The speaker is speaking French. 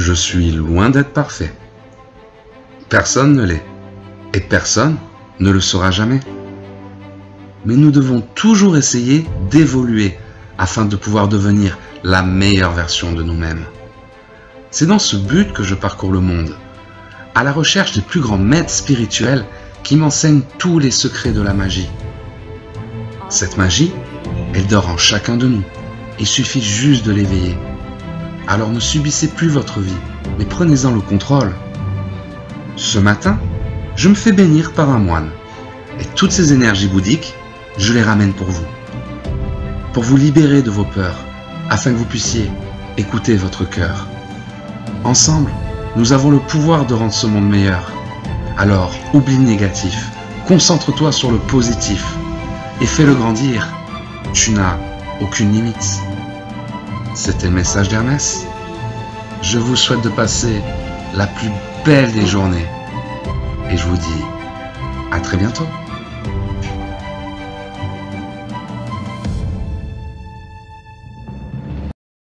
Je suis loin d'être parfait. Personne ne l'est, et personne ne le sera jamais. Mais nous devons toujours essayer d'évoluer afin de pouvoir devenir la meilleure version de nous-mêmes. C'est dans ce but que je parcours le monde, à la recherche des plus grands maîtres spirituels qui m'enseignent tous les secrets de la magie. Cette magie, elle dort en chacun de nous. Il suffit juste de l'éveiller. Alors ne subissez plus votre vie, mais prenez-en le contrôle. Ce matin, je me fais bénir par un moine, et toutes ces énergies bouddhiques, je les ramène pour vous libérer de vos peurs, afin que vous puissiez écouter votre cœur. Ensemble, nous avons le pouvoir de rendre ce monde meilleur. Alors, oublie le négatif, concentre-toi sur le positif, et fais-le grandir. Tu n'as aucune limite. C'était le message d'Hermès. Je vous souhaite de passer la plus belle des journées. Et je vous dis à très bientôt.